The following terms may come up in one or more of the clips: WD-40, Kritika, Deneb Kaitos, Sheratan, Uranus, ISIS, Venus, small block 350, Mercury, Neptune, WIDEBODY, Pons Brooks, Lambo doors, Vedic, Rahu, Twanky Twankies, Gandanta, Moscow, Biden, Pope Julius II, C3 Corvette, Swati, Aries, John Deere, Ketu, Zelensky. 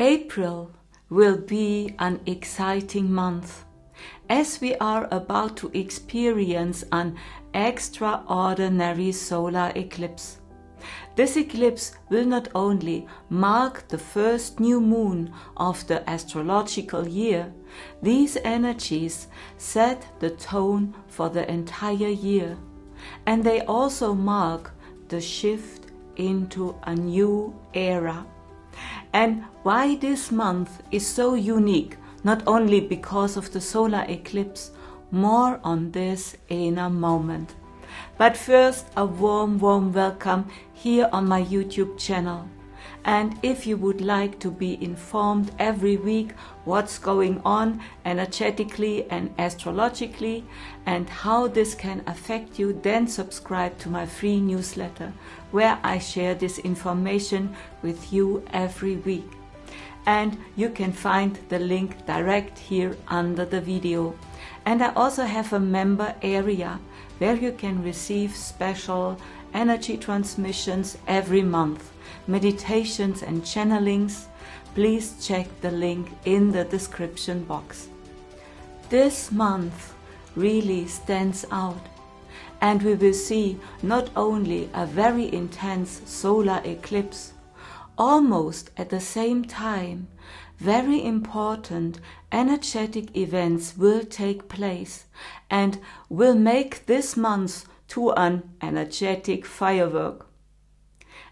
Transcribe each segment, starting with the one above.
April will be an exciting month, as we are about to experience an extraordinary solar eclipse. This eclipse will not only mark the first new moon of the astrological year, these energies set the tone for the entire year, and they also mark the shift into a new era. And why this month is so unique, not only because of the solar eclipse, more on this in a moment. But first, a warm welcome here on my YouTube channel. And if you would like to be informed every week what's going on energetically and astrologically and how this can affect you, then subscribe to my free newsletter where I share this information with you every week. And you can find the link direct here under the video. And I also have a member area where you can receive special energy transmissions every month, meditations and channelings. Please check the link in the description box. This month really stands out, and we will see not only a very intense solar eclipse, almost at the same time very important energetic events will take place and will make this month to an energetic firework.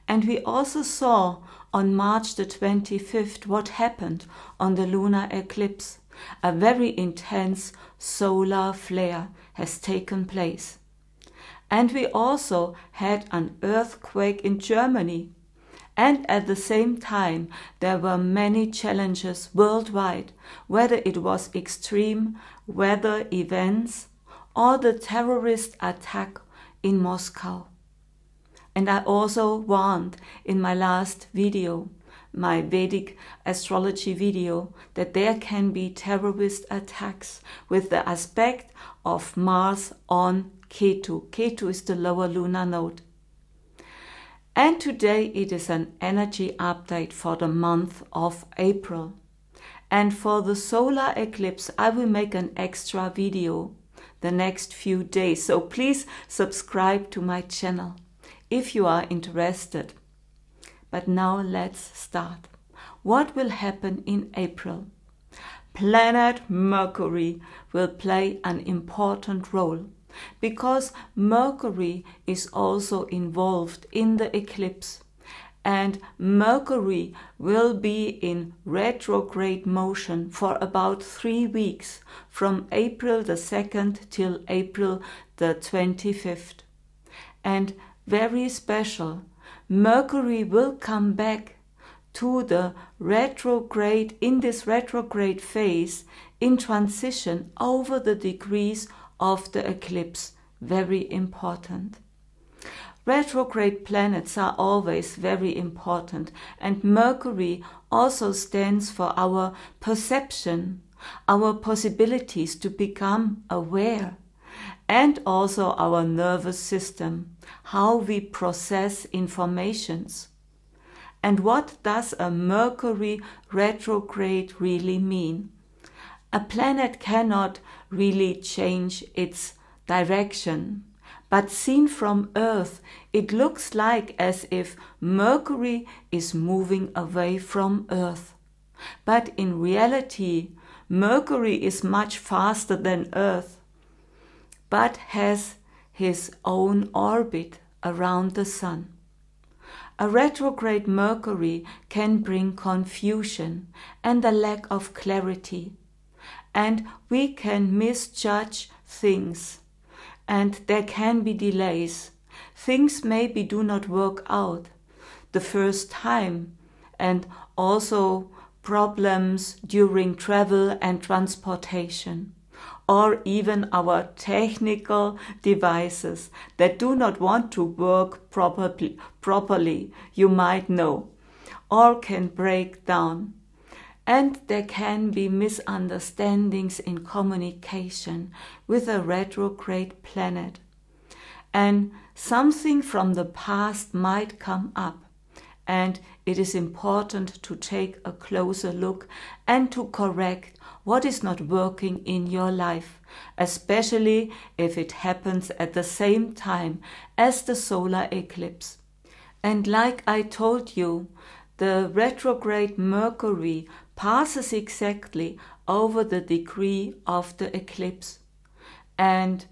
And we also saw on March the 25th what happened on the lunar eclipse. A very intense solar flare has taken place. And we also had an earthquake in Germany. And at the same time, there were many challenges worldwide, whether it was extreme weather events or the terrorist attack in Moscow. And I also warned in my last video, my Vedic astrology video, that there can be terrorist attacks with the aspect of Mars on Ketu. Ketu is the lower lunar node. And today it is an energy update for the month of April. And for the solar eclipse, I will make an extra video the next few days. So please subscribe to my channel if you are interested. But now let's start. What will happen in April? Planet Mercury will play an important role, because Mercury is also involved in the eclipse, and Mercury will be in retrograde motion for about 3 weeks, from April the 2nd till April the 25th. And very special, Mercury will come back to the retrograde, in this retrograde phase, in transition over the degrees of the eclipse. Very important. Retrograde planets are always very important, and Mercury also stands for our perception, our possibilities to become aware, and also our nervous system, how we process informations. And what does a Mercury retrograde really mean? A planet cannot really change its direction, but seen from Earth, it looks like as if Mercury is moving away from Earth. But in reality, Mercury is much faster than Earth, but has his own orbit around the Sun. A retrograde Mercury can bring confusion and a lack of clarity, and we can misjudge things, and there can be delays. Things maybe do not work out the first time, and also problems during travel and transportation, or even our technical devices that do not want to work properly, you might know, or can break down. And there can be misunderstandings in communication with a retrograde planet. And something from the past might come up, and it is important to take a closer look and to correct what is not working in your life, especially if it happens at the same time as the solar eclipse. And like I told you, the retrograde Mercury passes exactly over the degree of the eclipse. And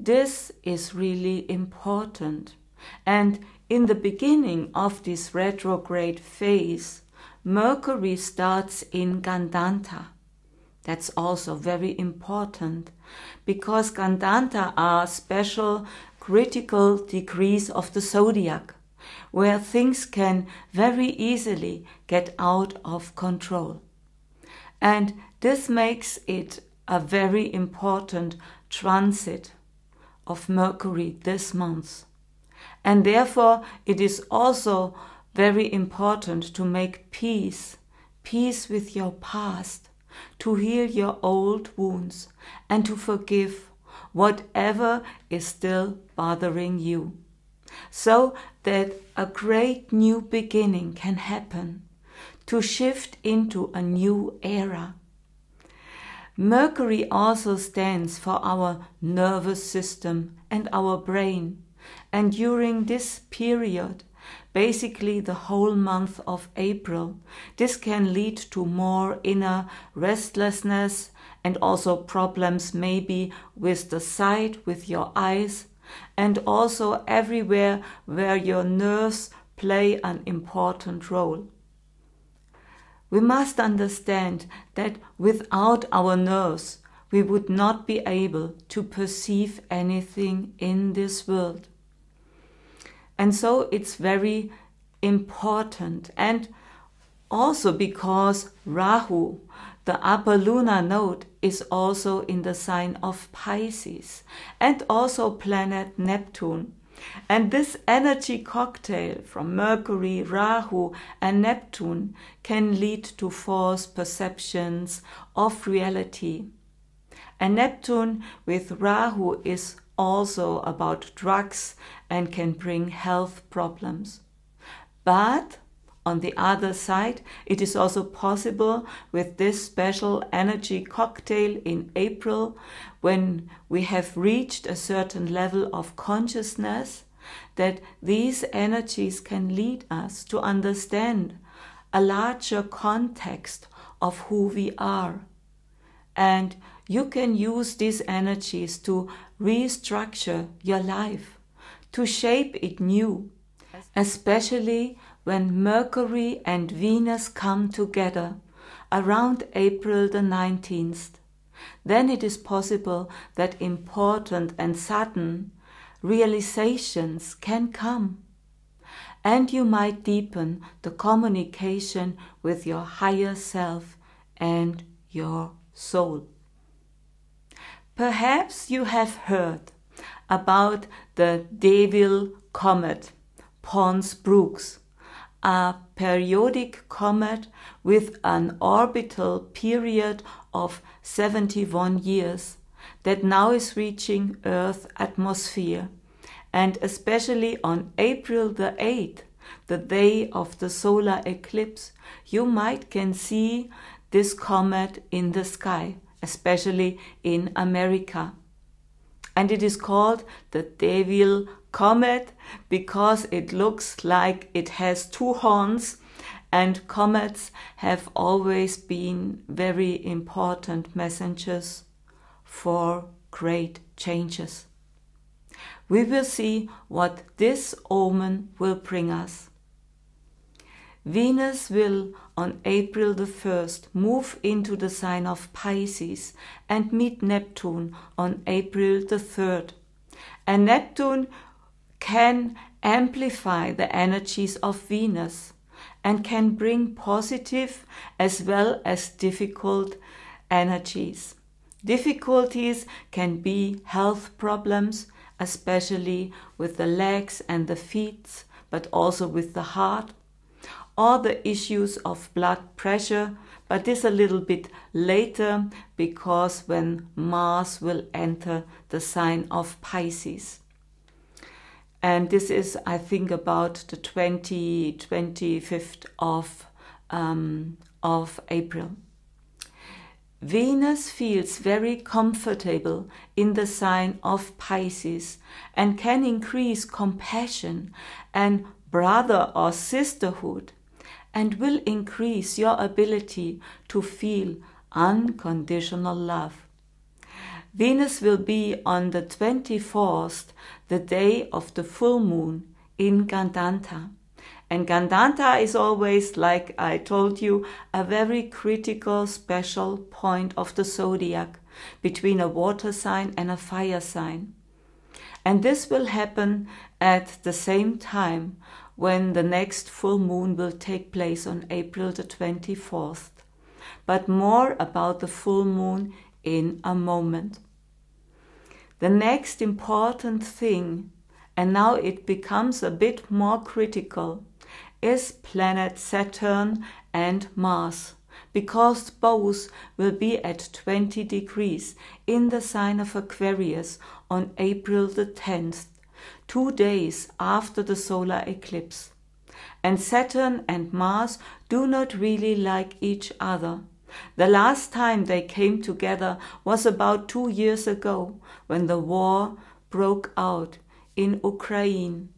this is really important. And in the beginning of this retrograde phase, Mercury starts in Gandanta. That's also very important, because Gandanta are special critical degrees of the zodiac, where things can very easily get out of control. And this makes it a very important transit of Mercury this month. And therefore, it is also very important to make peace with your past, to heal your old wounds, and to forgive whatever is still bothering you, so that a great new beginning can happen, to shift into a new era. Mercury also stands for our nervous system and our brain, and during this period, basically the whole month of April, this can lead to more inner restlessness and also problems maybe with the sight, with your eyes, and also everywhere where your nerves play an important role. We must understand that without our nerves, we would not be able to perceive anything in this world. And so it's very important. And also because Rahu, the upper lunar node, is also in the sign of Pisces, and also planet Neptune. And this energy cocktail from Mercury, Rahu and Neptune can lead to false perceptions of reality. And Neptune with Rahu is also about drugs and can bring health problems. But on the other side, it is also possible with this special energy cocktail in April, when we have reached a certain level of consciousness, that these energies can lead us to understand a larger context of who we are. And you can use these energies to restructure your life, to shape it new, especially when Mercury and Venus come together around April the 19th, then it is possible that important and sudden realizations can come, and you might deepen the communication with your higher self and your soul. Perhaps you have heard about the Devil Comet, Pons Brooks, a periodic comet with an orbital period of 71 years that now is reaching Earth's atmosphere, and especially on April the 8th, the day of the solar eclipse, you might can see this comet in the sky, especially in America. And it is called the Devil Comet because it looks like it has two horns, and comets have always been very important messengers for great changes. We will see what this omen will bring us. Venus will on April the 1st move into the sign of Pisces and meet Neptune on April the 3rd. And Neptune can amplify the energies of Venus and can bring positive as well as difficult energies. Difficulties can be health problems, especially with the legs and the feet, but also with the heart, or the issues of blood pressure, but this a little bit later, because when Mars will enter the sign of Pisces. And this is, I think, about the 25th of April. Venus feels very comfortable in the sign of Pisces and can increase compassion and brother or sisterhood, and will increase your ability to feel unconditional love. Venus will be on the 24th, the day of the full moon in Gandanta. And Gandanta is always, like I told you, a very critical special point of the zodiac between a water sign and a fire sign. And this will happen at the same time when the next full moon will take place on April the 24th. But more about the full moon in a moment. The next important thing, and now it becomes a bit more critical, is planet Saturn and Mars, because both will be at 20 degrees in the sign of Aquarius on April the 10th, 2 days after the solar eclipse. And Saturn and Mars do not really like each other. The last time they came together was about 2 years ago, when the war broke out in Ukraine.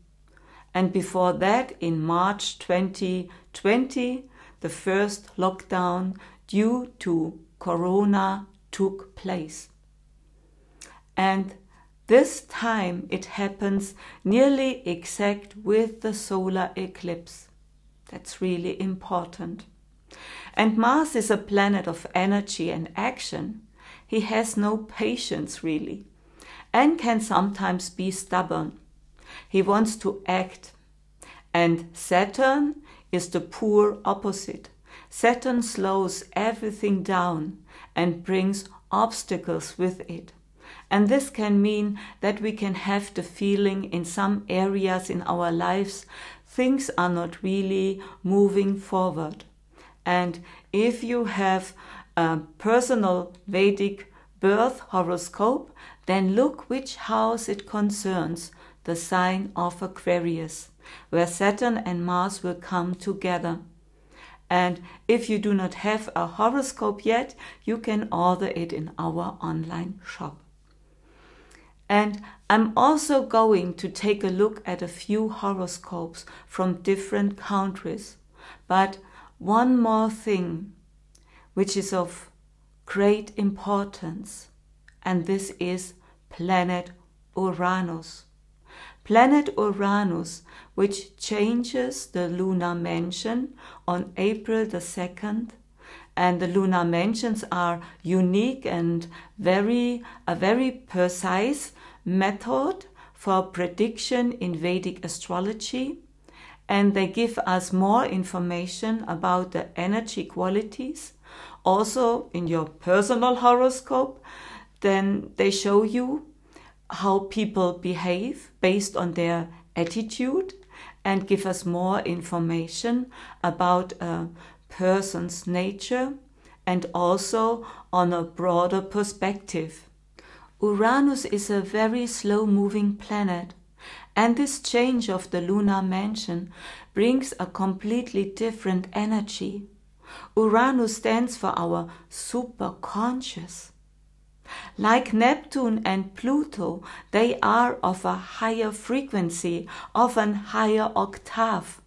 And before that, in March 2020, the first lockdown due to Corona took place. And this time it happens nearly exact with the solar eclipse. That's really important. And Mars is a planet of energy and action. He has no patience, really, and can sometimes be stubborn. He wants to act. And Saturn is the polar opposite. Saturn slows everything down and brings obstacles with it. And this can mean that we can have the feeling in some areas in our lives things are not really moving forward. And if you have a personal Vedic birth horoscope, then look which house it concerns, the sign of Aquarius, where Saturn and Mars will come together. And if you do not have a horoscope yet, you can order it in our online shop. And I'm also going to take a look at a few horoscopes from different countries, but one more thing, which is of great importance, and this is planet Uranus. Planet Uranus, which changes the lunar mansion on April the 2nd, and the lunar mansions are unique and a very precise method for prediction in Vedic astrology. And they give us more information about the energy qualities. Also, in your personal horoscope, then they show you how people behave based on their attitude and give us more information about a person's nature and also on a broader perspective. Uranus is a very slow-moving planet. And this change of the lunar mansion brings a completely different energy. Uranus stands for our superconscious. Like Neptune and Pluto, they are of a higher frequency, of an higher octave.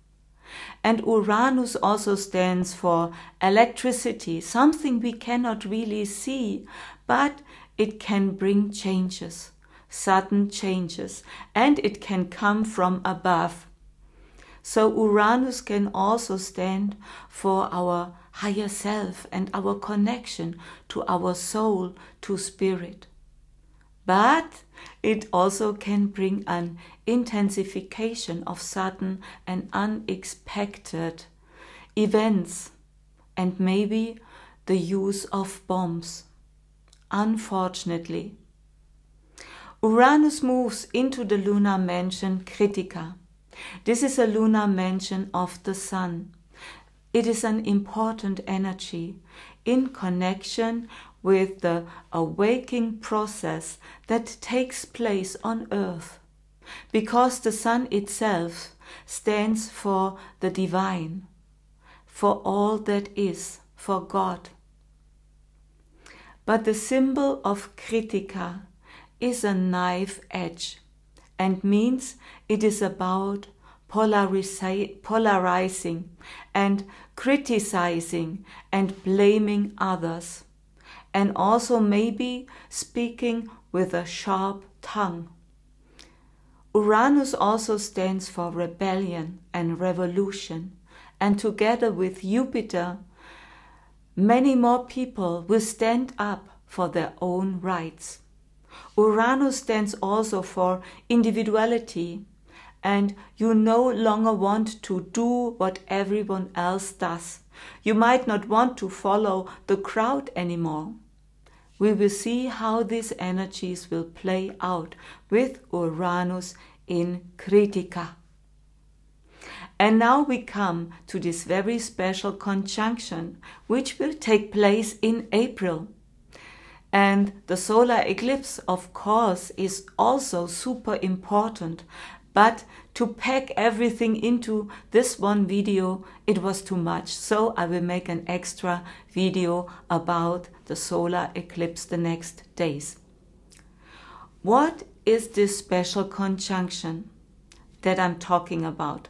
And Uranus also stands for electricity, something we cannot really see, but it can bring changes. Sudden changes, and it can come from above. So Uranus can also stand for our higher self and our connection to our soul, to spirit. But it also can bring an intensification of sudden and unexpected events, and maybe the use of bombs, unfortunately. Uranus moves into the lunar mansion Kritika. This is a lunar mansion of the Sun. It is an important energy in connection with the awakening process that takes place on Earth. because the sun itself stands for the divine, for all that is, for God. But the symbol of Kritika is a knife edge and means it is about polarizing and criticizing and blaming others, and also maybe speaking with a sharp tongue. Uranus also stands for rebellion and revolution, and together with Jupiter, many more people will stand up for their own rights. Uranus stands also for individuality, and you no longer want to do what everyone else does. You might not want to follow the crowd anymore. We will see how these energies will play out with Uranus in Kritika. And now we come to this very special conjunction, which will take place in April. And the solar eclipse, of course, is also super important. But to pack everything into this one video, it was too much. So I will make an extra video about the solar eclipse the next days. What is this special conjunction that I'm talking about?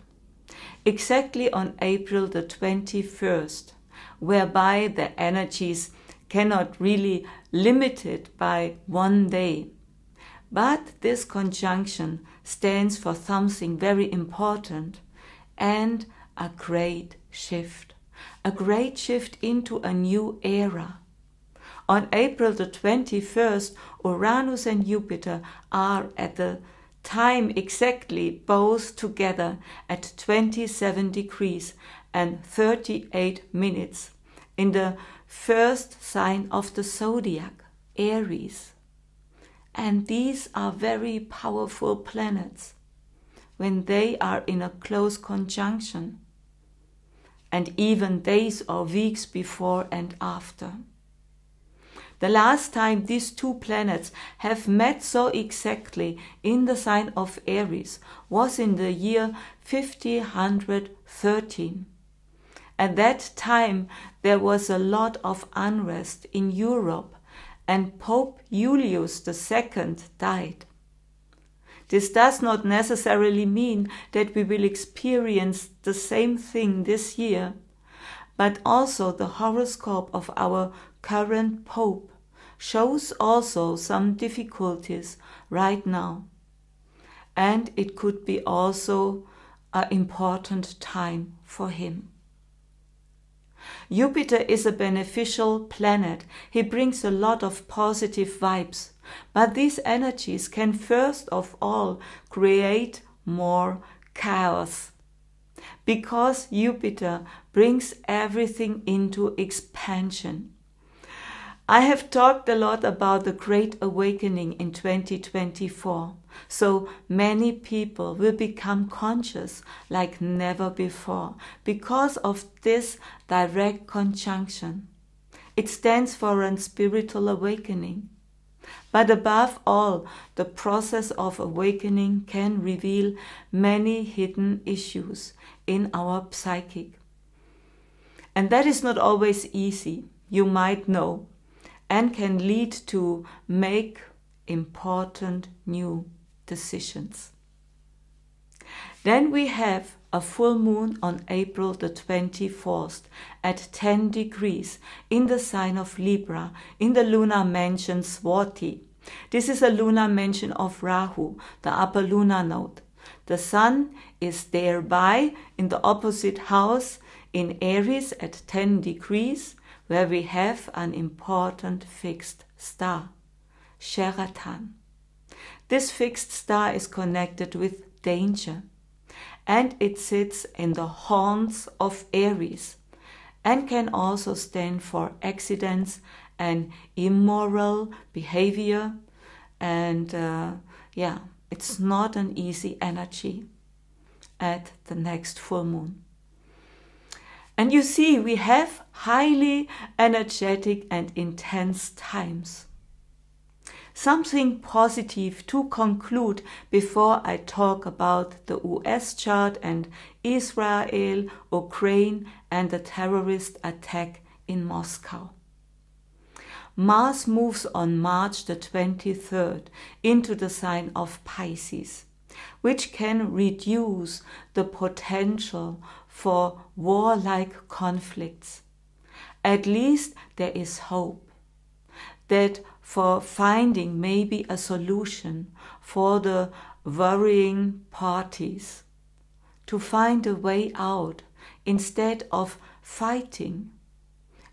Exactly on April the 21st, whereby the energies cannot really limit it by one day. But this conjunction stands for something very important and a great shift into a new era. On April the 21st, Uranus and Jupiter are at the time exactly both together at 27 degrees and 38 minutes in the first sign of the zodiac, Aries. And these are very powerful planets when they are in a close conjunction, and even days or weeks before and after. The last time these two planets have met so exactly in the sign of Aries was in the year 1513. At that time there was a lot of unrest in Europe, and Pope Julius II died. This does not necessarily mean that we will experience the same thing this year, but also the horoscope of our current Pope shows also some difficulties right now. And it could be also an important time for him. Jupiter is a beneficial planet. He brings a lot of positive vibes, but these energies can first of all create more chaos, because Jupiter brings everything into expansion. I have talked a lot about the Great Awakening in 2024, so many people will become conscious like never before because of this direct conjunction. It stands for a spiritual awakening. But above all, the process of awakening can reveal many hidden issues in our psychic. And that is not always easy, you might know, and can lead to make important new decisions. Then we have a full moon on April the 24th at 10 degrees in the sign of Libra in the lunar mansion Swati. This is a lunar mansion of Rahu, the upper lunar node. The sun is thereby in the opposite house in Aries at 10 degrees, where we have an important fixed star, Sheratan. This fixed star is connected with danger, and it sits in the horns of Aries and can also stand for accidents and immoral behavior. And it's not an easy energy at the next full moon. And you see, we have highly energetic and intense times. something positive to conclude before I talk about the US chart and Israel, Ukraine and the terrorist attack in Moscow. Mars moves on March the 23rd into the sign of Pisces, which can reduce the potential for warlike conflicts. At least there is hope that for finding maybe a solution for the worrying parties, to find a way out instead of fighting,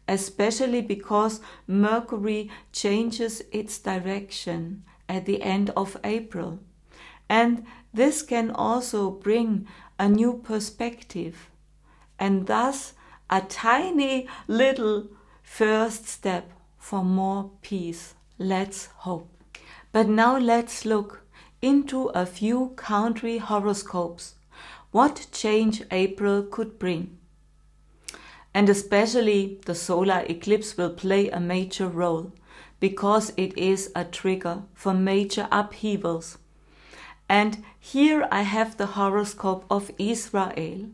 especially because Mercury changes its direction at the end of April. And this can also bring a new perspective and thus a tiny little first step for more peace. Let's hope. But now let's look into a few country horoscopes, what change April could bring. And especially the solar eclipse will play a major role because it is a trigger for major upheavals. And here I have the horoscope of Israel.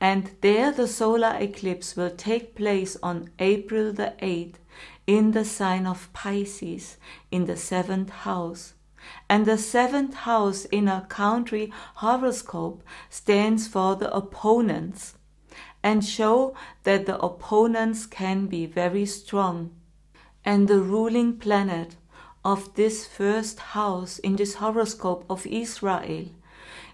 And there the solar eclipse will take place on April the 8th in the sign of Pisces in the 7th house. And the 7th house in a country horoscope stands for the opponents, and show that the opponents can be very strong. And the ruling planet of this first house in this horoscope of Israel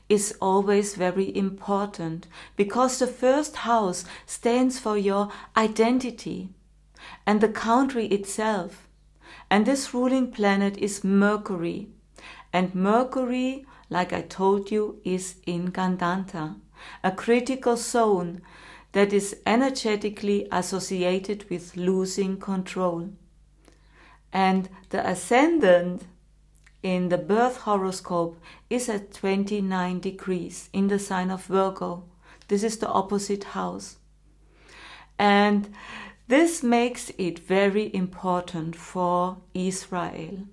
is always very important, because the first house stands for your identity and the country itself. And this ruling planet is Mercury. And Mercury, like I told you, is in Gandanta, a critical zone that is energetically associated with losing control. And the ascendant in the birth horoscope is at 29 degrees in the sign of Virgo. This is the opposite house. And this makes it very important for Israel.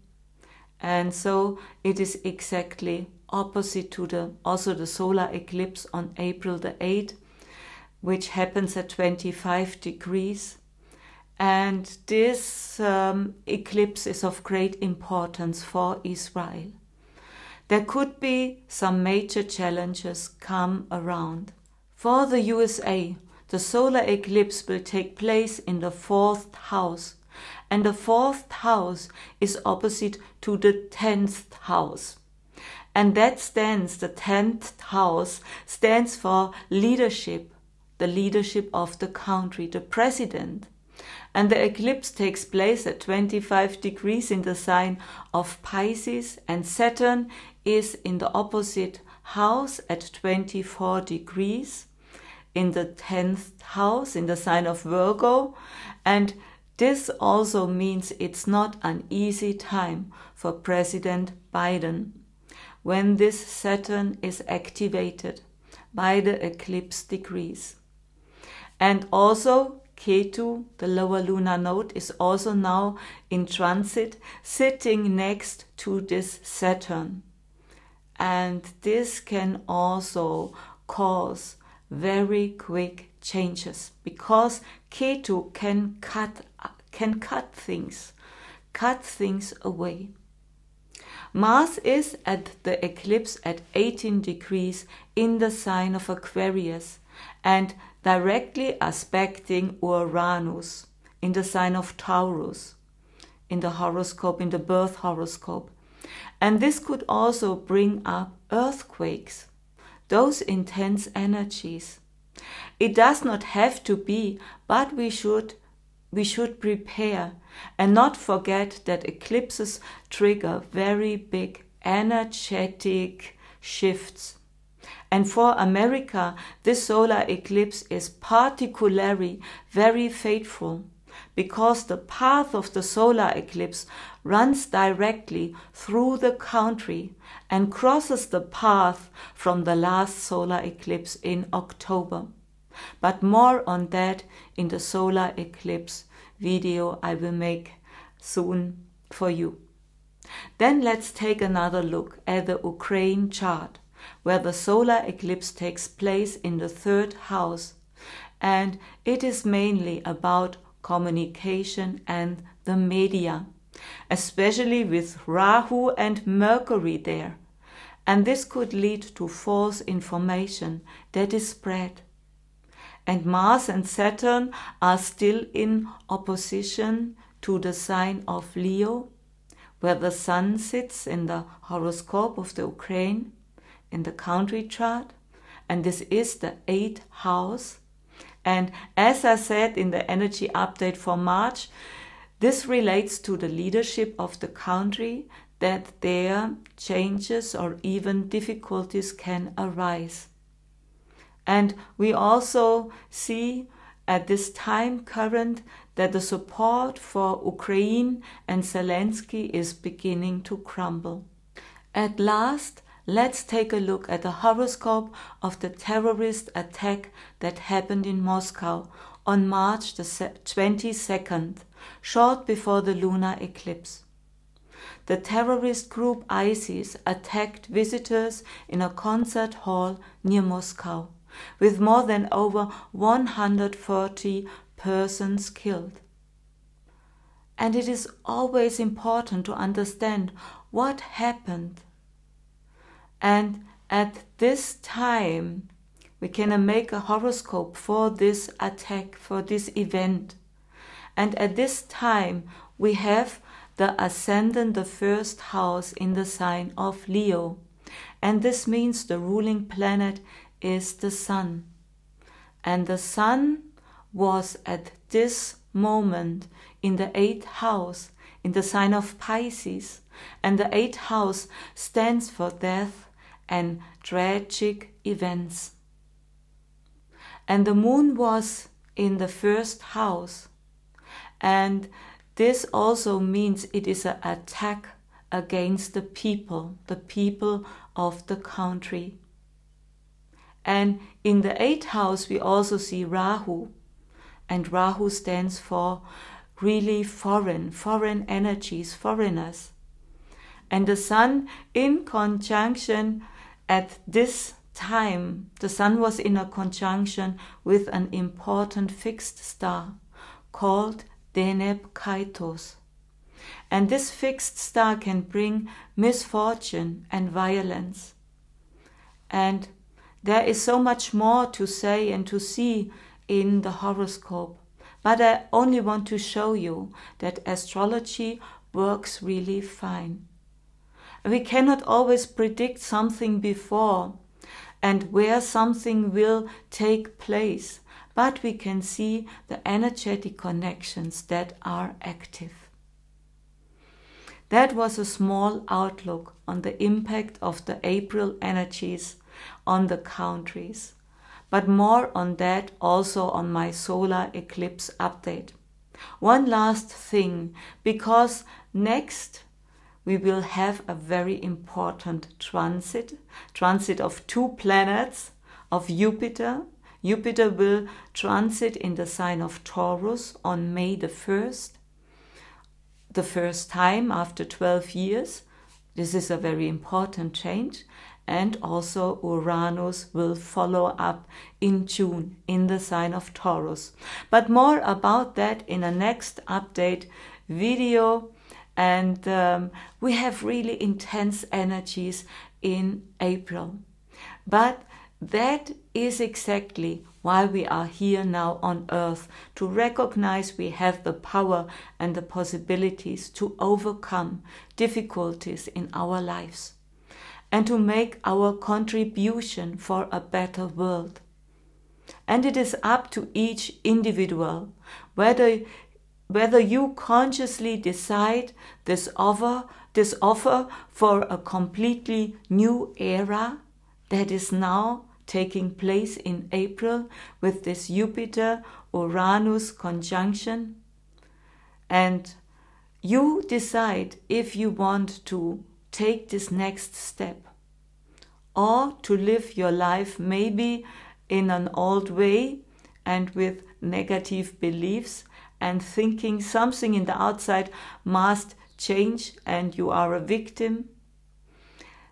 And so it is exactly opposite to also the solar eclipse on April the 8th. Which happens at 25 degrees. And this eclipse is of great importance for Israel. There could be some major challenges come around. For the USA, the solar eclipse will take place in the 4th house. And the 4th house is opposite to the 10th house. And that stands, the 10th house, stands for leadership. The leadership of the country, the president. And the eclipse takes place at 25 degrees in the sign of Pisces, and Saturn is in the opposite house at 24 degrees in the 10th house in the sign of Virgo. And this also means it's not an easy time for President Biden when this Saturn is activated by the eclipse degrees. And also Ketu, the lower lunar node, is also now in transit, sitting next to this Saturn. And this can also cause very quick changes, because Ketu can cut things, away. Mars is at the eclipse at 18 degrees in the sign of Aquarius, and directly aspecting Uranus in the sign of Taurus, in the horoscope, in the birth horoscope. And this could also bring up earthquakes, those intense energies. It does not have to be, but we should prepare and not forget that eclipses trigger very big energetic shifts. And for America, this solar eclipse is particularly very fateful, because the path of the solar eclipse runs directly through the country and crosses the path from the last solar eclipse in October. But more on that in the solar eclipse video I will make soon for you. Then let's take another look at the Ukraine chart, where the solar eclipse takes place in the third house, and it is mainly about communication and the media, especially with Rahu and Mercury there. And this could lead to false information that is spread. And Mars and Saturn are still in opposition to the sign of Leo, where the Sun sits in the horoscope of the Ukraine, in the country chart, and this is the 8th house. And as I said in the energy update for March, this relates to the leadership of the country, that their changes or even difficulties can arise. And we also see at this time current that the support for Ukraine and Zelensky is beginning to crumble. At last, let's take a look at the horoscope of the terrorist attack that happened in Moscow on March the 22nd, short before the lunar eclipse. The terrorist group ISIS attacked visitors in a concert hall near Moscow, with more than over 140 persons killed. And it is always important to understand what happened. And at this time, we can make a horoscope for this attack, for this event. And at this time, we have the ascendant, the first house in the sign of Leo. And this means the ruling planet is the Sun. And the Sun was at this moment in the 8th house, in the sign of Pisces. And the 8th house stands for death and tragic events. And the moon was in the first house. And this also means it is an attack against the people of the country. And in the 8th house we also see Rahu. And Rahu stands for really foreign energies, foreigners. And the Sun in conjunction at this time, the Sun was in a conjunction with an important fixed star called Deneb Kaitos. And this fixed star can bring misfortune and violence. And there is so much more to say and to see in the horoscope, but I only want to show you that astrology works really fine. We cannot always predict something before and where something will take place, but we can see the energetic connections that are active. That was a small outlook on the impact of the April energies on the countries, but more on that also on my solar eclipse update. One last thing, because next we will have a very important transit of two planets, of Jupiter. Jupiter will transit in the sign of Taurus on May the 1st, the first time after 12 years. This is a very important change. And also Uranus will follow up in June in the sign of Taurus. But more about that in a next update video. And we have really intense energies in April. But that is exactly why we are here now on Earth, to recognize we have the power and the possibilities to overcome difficulties in our lives, and to make our contribution for a better world. And it is up to each individual, whether you consciously decide this offer for a completely new era that is now taking place in April with this Jupiter-Uranus conjunction. And you decide if you want to take this next step, or to live your life maybe in an old way and with negative beliefs and thinking something in the outside must change and you are a victim.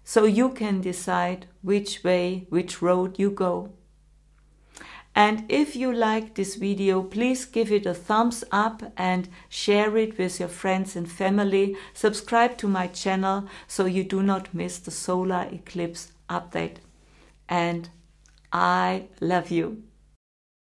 So you can decide which way, which road you go. And if you like this video, please give it a thumbs up and share it with your friends and family. Subscribe to my channel so you do not miss the solar eclipse update. And I love you.